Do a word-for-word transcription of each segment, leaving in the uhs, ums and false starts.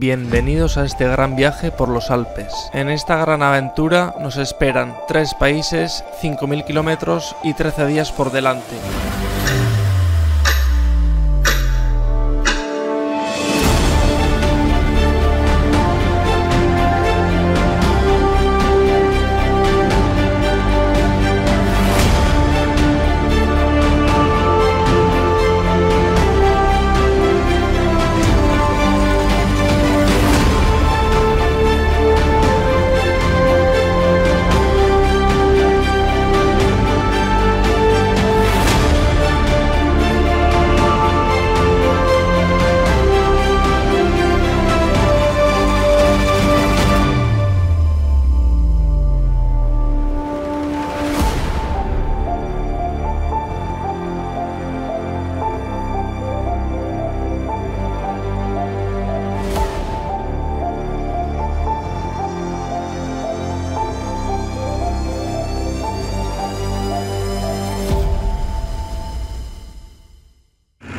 Bienvenidos a este gran viaje por los Alpes. En esta gran aventura nos esperan tres países, cinco mil kilómetros y trece días por delante.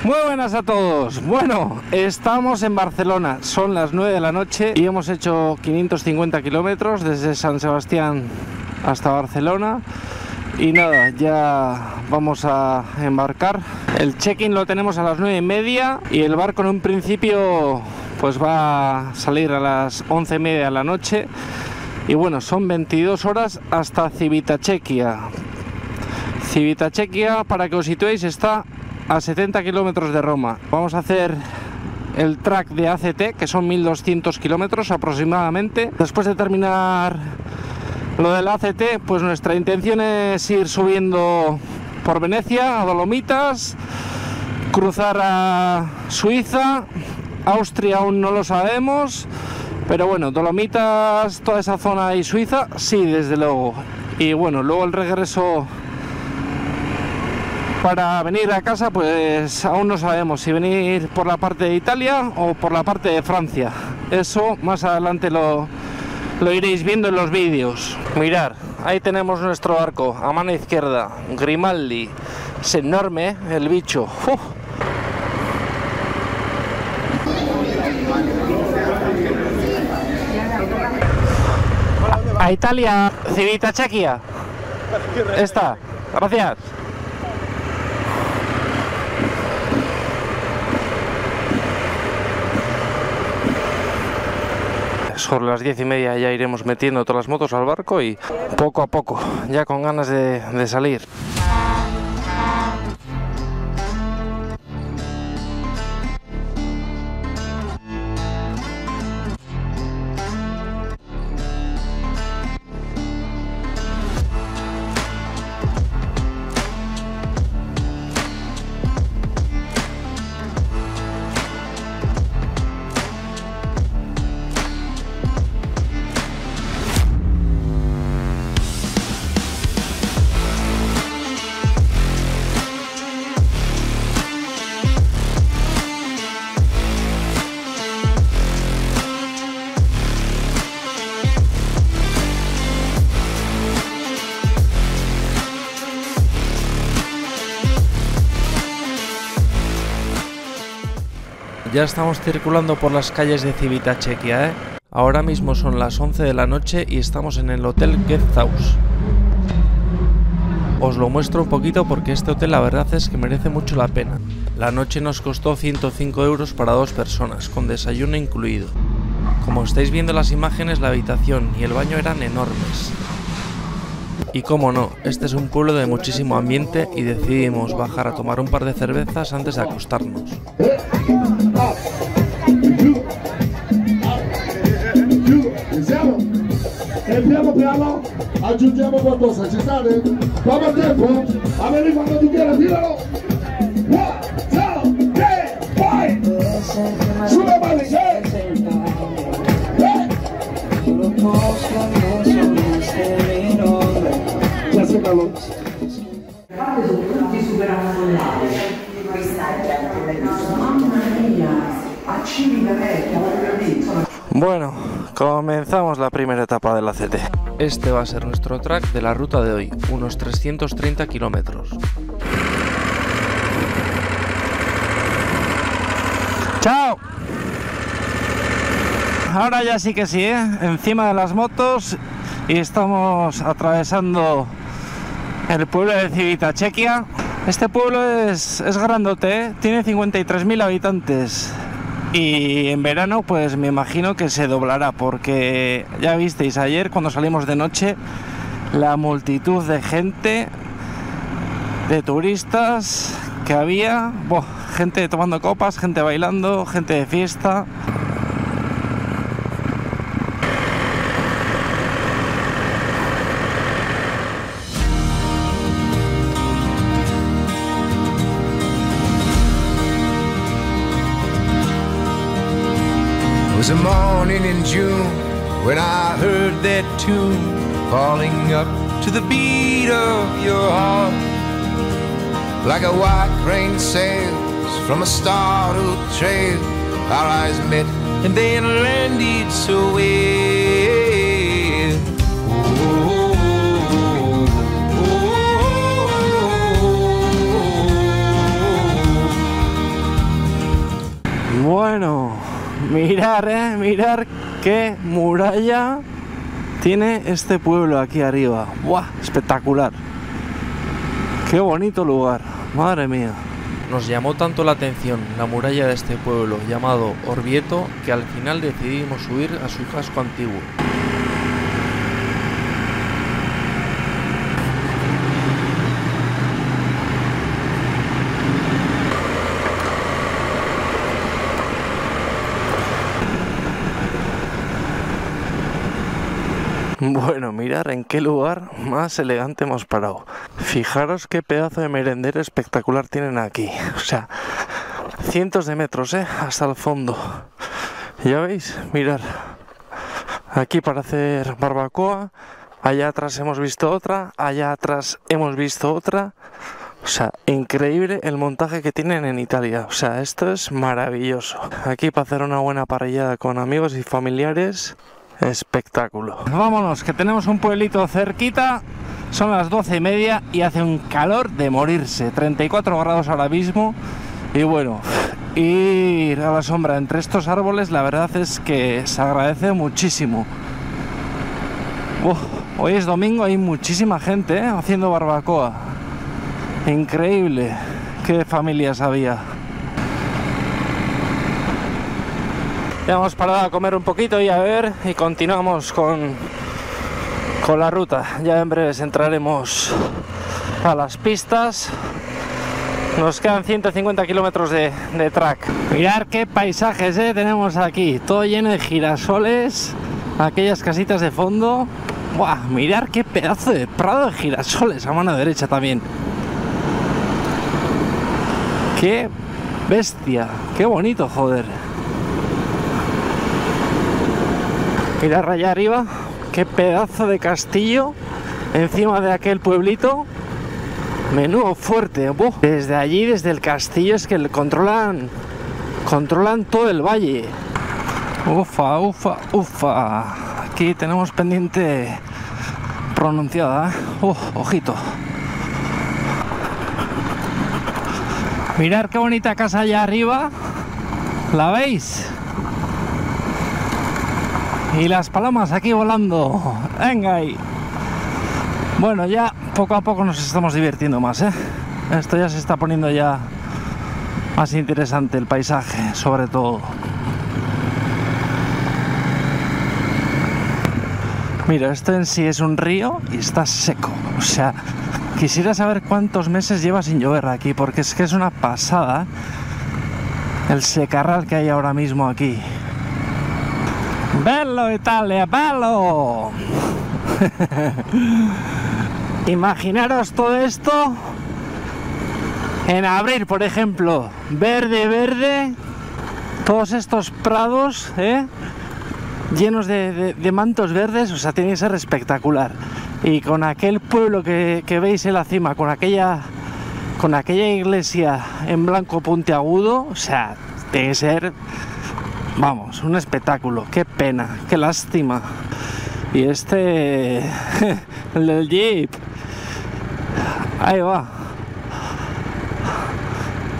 Muy buenas a todos. Bueno, estamos en Barcelona, son las nueve de la noche y hemos hecho quinientos cincuenta kilómetros desde San Sebastián hasta Barcelona y nada, ya vamos a embarcar. El check-in lo tenemos a las nueve y media y el barco en un principio pues va a salir a las once y media de la noche y bueno, son veintidós horas hasta Civitavecchia. Civitavecchia, para que os situéis, está a setenta kilómetros de Roma. Vamos a hacer el track de A C T, que son mil doscientos kilómetros aproximadamente. Después de terminar lo del A C T, pues nuestra intención es ir subiendo por Venecia, a Dolomitas, cruzar a Suiza, Austria aún no lo sabemos, pero bueno, Dolomitas, toda esa zona y Suiza, sí, desde luego. Y bueno, luego el regreso para venir a casa, pues aún no sabemos si venir por la parte de Italia o por la parte de Francia. Eso más adelante lo, lo iréis viendo en los vídeos. Mirad, ahí tenemos nuestro barco, a mano izquierda, Grimaldi. Es enorme, ¿eh?, el bicho. ¡Uf! A, a Italia, Civitavecchia. Esta, gracias. Sobre las diez y media ya iremos metiendo todas las motos al barco y poco a poco, ya con ganas de, de salir. Ya estamos circulando por las calles de Civitavecchia, ¿eh? Ahora mismo son las once de la noche y estamos en el hotel Gethaus. Os lo muestro un poquito porque este hotel la verdad es que merece mucho la pena. La noche nos costó ciento cinco euros para dos personas, con desayuno incluido. Como estáis viendo en las imágenes, la habitación y el baño eran enormes. Y cómo no, este es un pueblo de muchísimo ambiente y decidimos bajar a tomar un par de cervezas antes de acostarnos. Bueno, comenzamos la primera etapa del A C T. Este va a ser nuestro track de la ruta de hoy, unos trescientos treinta kilómetros. ¡Chao! ahora ya sí que sí, ¿eh? Encima de las motos, y estamos atravesando el pueblo de Civitavecchia. Este pueblo es, es grandote, ¿eh? Tiene cincuenta y tres mil habitantes. Y en verano pues me imagino que se doblará, porque ya visteis ayer cuando salimos de noche la multitud de gente, de turistas que había, boh, gente tomando copas, gente bailando, gente de fiesta. It was a morning in June when I heard that tune, falling up to the beat of your heart, like a white rain sails from a startled trail. Our eyes met and then landed so well. Oh, oh, oh, oh, oh, oh, oh. Bueno, mirar, eh, mirar qué muralla tiene este pueblo aquí arriba. ¡Buah! Espectacular. Qué bonito lugar, madre mía. Nos llamó tanto la atención la muralla de este pueblo llamado Orvieto que al final decidimos subir a su casco antiguo. Bueno, mirar en qué lugar más elegante hemos parado. Fijaros qué pedazo de merendero espectacular tienen aquí. O sea, cientos de metros, ¿eh? Hasta el fondo. Ya veis, mirar. Aquí para hacer barbacoa. Allá atrás hemos visto otra. Allá atrás hemos visto otra. O sea, increíble el montaje que tienen en Italia. O sea, esto es maravilloso. Aquí para hacer una buena parrillada con amigos y familiares. Espectáculo. Vámonos, que tenemos un pueblito cerquita. Son las doce y media y hace un calor de morirse, treinta y cuatro grados ahora mismo. Y bueno, ir a la sombra entre estos árboles, la verdad es que se agradece muchísimo. Uf, hoy es domingo, hay muchísima gente, ¿eh? Haciendo barbacoa. Increíble, qué familias había. Ya hemos parado a comer un poquito y a ver, y continuamos con, con la ruta. Ya en breves entraremos a las pistas. Nos quedan ciento cincuenta kilómetros de, de track. Mirad qué paisajes, ¿eh? Tenemos aquí, todo lleno de girasoles, aquellas casitas de fondo. ¡Buah! Mirad qué pedazo de prado de girasoles a mano derecha también. ¡Qué bestia! ¡Qué bonito, joder! Mirad allá arriba, qué pedazo de castillo encima de aquel pueblito. Menudo fuerte. ¡Buf! Desde allí, desde el castillo, es que controlan, controlan todo el valle. Ufa, ufa, ufa. Aquí tenemos pendiente pronunciada, ¿eh? Uh, ojito. Mirad qué bonita casa allá arriba. ¿La veis? Y las palomas aquí volando. Venga ahí. Bueno, ya poco a poco nos estamos divirtiendo más, ¿eh? Esto ya se está poniendo ya más interesante, el paisaje, sobre todo. Mira, esto en sí es un río y está seco. O sea, quisiera saber cuántos meses lleva sin llover aquí, porque es que es una pasada, ¿eh? El secarral que hay ahora mismo aquí. ¡Bello, Italia! ¡Bello! Imaginaros todo esto en abril, por ejemplo. Verde, verde. Todos estos prados, ¿eh? Llenos de, de, de mantos verdes. O sea, tiene que ser espectacular. Y con aquel pueblo que, que veis en la cima, con aquella, con aquella iglesia en blanco puntiagudo. O sea, tiene que ser... Vamos, un espectáculo, qué pena, qué lástima. Y este, el del Jeep, ahí va.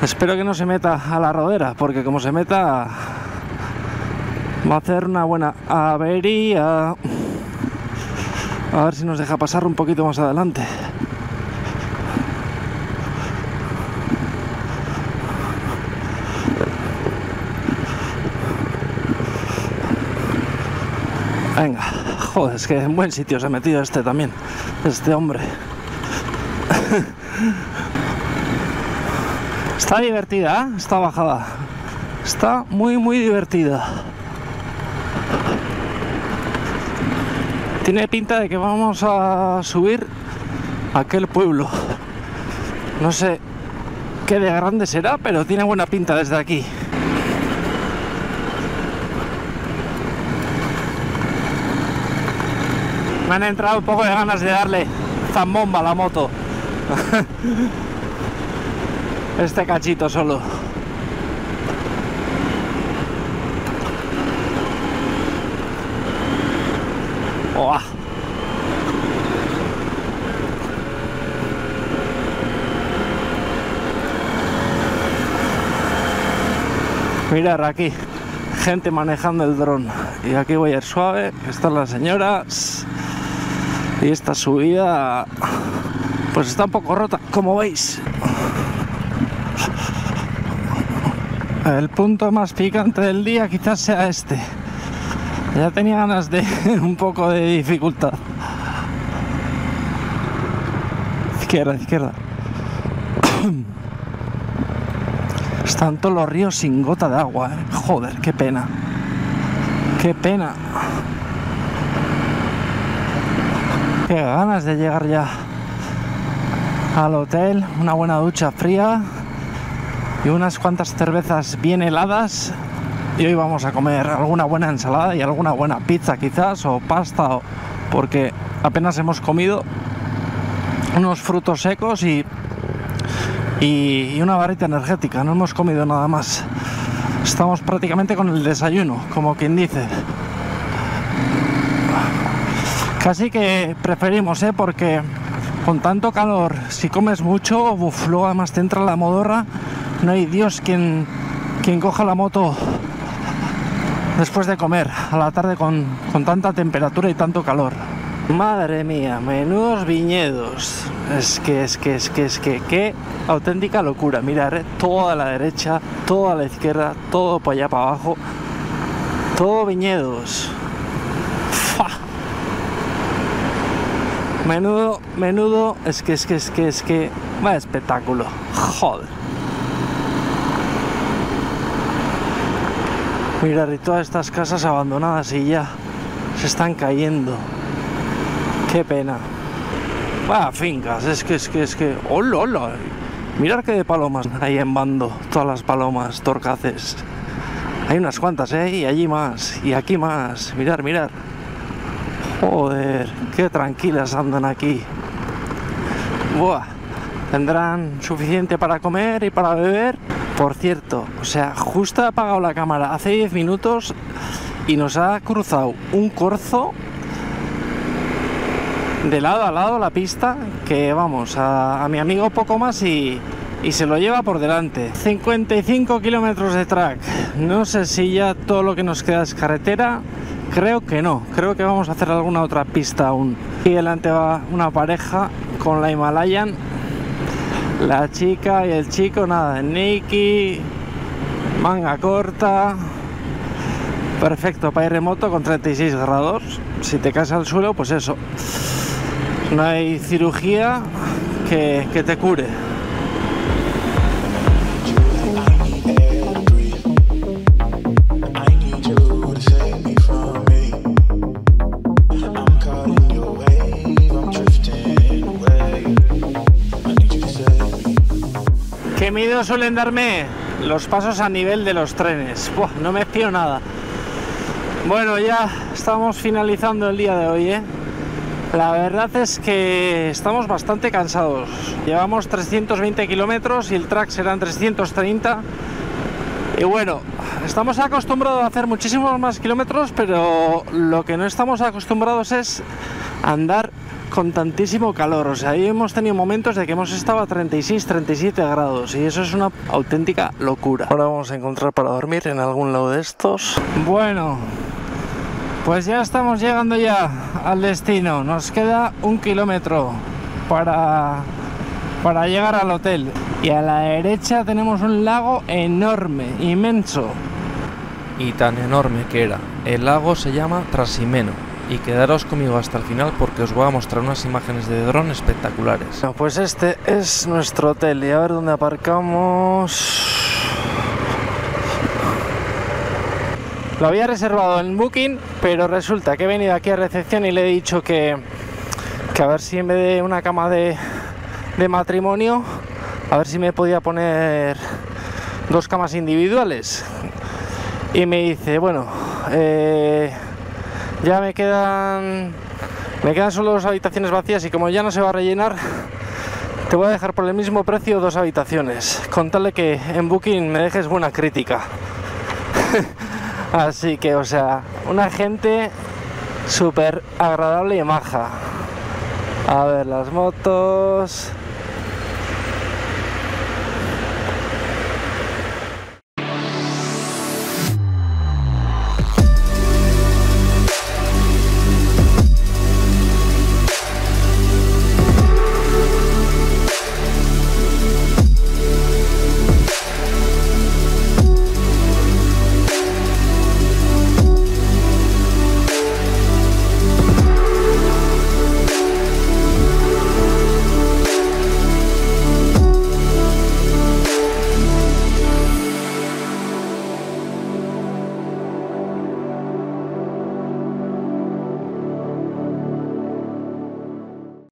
Espero que no se meta a la rodera, porque como se meta, Va a hacer una buena avería. A ver si nos deja pasar un poquito más adelante. Venga, joder, es que en buen sitio se ha metido este también, este hombre. Está divertida, ¿eh? Esta bajada. Está muy, muy divertida. Tiene pinta de que vamos a subir a aquel pueblo. No sé qué de grande será, pero tiene buena pinta desde aquí. Me han entrado un poco de ganas de darle zambomba a la moto. Este cachito solo. ¡Oah! Mirad aquí, gente manejando el dron. Y aquí voy a ir suave, están las señoras. Y esta subida pues está un poco rota, como veis. El punto más picante del día quizás sea este. Ya tenía ganas de un poco de dificultad. Izquierda, izquierda. Están todos los ríos sin gota de agua, ¿eh? Joder, qué pena. Qué pena. Qué ganas de llegar ya al hotel, una buena ducha fría y unas cuantas cervezas bien heladas, y hoy vamos a comer alguna buena ensalada y alguna buena pizza quizás, o pasta, o... porque apenas hemos comido unos frutos secos y, y, y una barrita energética, no hemos comido nada más, estamos prácticamente con el desayuno, como quien dice. Casi que preferimos, ¿eh? Porque con tanto calor, si comes mucho, uf, luego además te entra la modorra, no hay Dios quien, quien coja la moto después de comer, a la tarde con, con tanta temperatura y tanto calor. Madre mía, menudos viñedos, es que, es que, es que, es que, qué auténtica locura. Mirad, ¿eh? Toda la derecha, toda la izquierda, todo para allá, para abajo, todo viñedos. Menudo, menudo, es que, es que, es que, es que, vaya espectáculo, joder. Mirad, y todas estas casas abandonadas y ya se están cayendo. Qué pena. Vaya fincas, es que, es que, es que, hola, hola. Mirad que de palomas hay en bando, todas las palomas, torcaces. Hay unas cuantas, ¿eh? Y allí más, y aquí más, mirad, mirad. Joder, qué tranquilas andan aquí. Buah, tendrán suficiente para comer y para beber. Por cierto, o sea, justo he apagado la cámara hace diez minutos y nos ha cruzado un corzo de lado a lado la pista, que vamos, a, a mi amigo poco más y, y se lo lleva por delante. cincuenta y cinco kilómetros de track. No sé si ya todo lo que nos queda es carretera. Creo que no, creo que vamos a hacer alguna otra pista aún. Aquí delante va una pareja con la Himalayan, la chica y el chico, nada, Nike, manga corta, perfecto para ir remoto con treinta y seis grados, si te caes al suelo pues eso, no hay cirugía que, que te cure. ¿Qué miedo suelen darme los pasos a nivel de los trenes? Buah, no me fío nada. Bueno, ya estamos finalizando el día de hoy, ¿eh? La verdad es que estamos bastante cansados. Llevamos trescientos veinte kilómetros y el track serán trescientos treinta. Y bueno, estamos acostumbrados a hacer muchísimos más kilómetros, pero lo que no estamos acostumbrados es andar con tantísimo calor. O sea, ahí hemos tenido momentos de que hemos estado a treinta y seis, treinta y siete grados y eso es una auténtica locura. Ahora vamos a encontrar para dormir en algún lado de estos. Bueno, Pues ya estamos llegando ya al destino, nos queda un kilómetro para, para llegar al hotel y a la derecha tenemos un lago enorme, inmenso. Y tan enorme que era, el lago se llama Trasimeno y quedaros conmigo hasta el final porque os voy a mostrar unas imágenes de dron espectaculares. Bueno, pues este es nuestro hotel y a ver dónde aparcamos. Lo había reservado en Booking, pero resulta que he venido aquí a recepción y le he dicho que, que a ver si en vez de una cama de, de matrimonio, a ver si me podía poner dos camas individuales. Y me dice, bueno, eh, ya me quedan, me quedan solo dos habitaciones vacías y como ya no se va a rellenar, te voy a dejar por el mismo precio dos habitaciones. Con tal de que en Booking me dejes buena crítica. Así que, o sea, una gente súper agradable y maja. A ver, las motos.